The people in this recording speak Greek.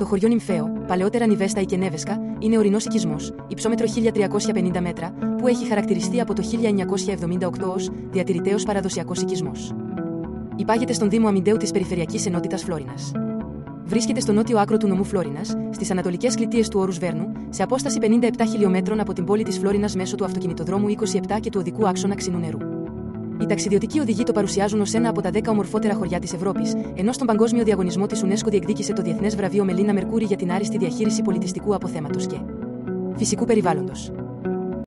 Το χωριό Νυμφαίο, παλαιότερα Νιβέστα ή και Νέβεσκα, είναι ορεινός οικισμός, υψόμετρο 1350 μέτρα, που έχει χαρακτηριστεί από το 1978 ως διατηρητέως παραδοσιακός οικισμός. Υπάγεται στον Δήμο Αμυνταίου της Περιφερειακής Ενότητας Φλώρινας. Βρίσκεται στο νότιο άκρο του νομού Φλώρινας, στις ανατολικές κλητείες του όρους Βέρνου, σε απόσταση 57 χιλιομέτρων από την πόλη της Φλώρινας μέσω του αυτοκινητοδρόμου 27 και του οδικού άξονα Ξινού Νερού. Οι ταξιδιωτικοί οδηγοί το παρουσιάζουν ως ένα από τα 10 ομορφότερα χωριά της Ευρώπης, ενώ στον Παγκόσμιο Διαγωνισμό της UNESCO διεκδίκησε το Διεθνές Βραβείο Μελίνα Μερκούρη για την άριστη διαχείριση πολιτιστικού αποθέματος και φυσικού περιβάλλοντος.